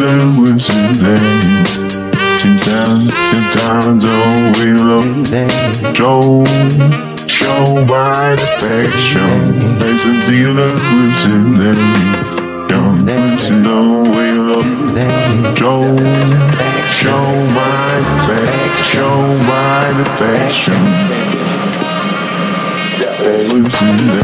heaven with your name. Two times on we look. Show by defection. Place and dealer with your name. Young person on we look. Show by defection. Place and dealer.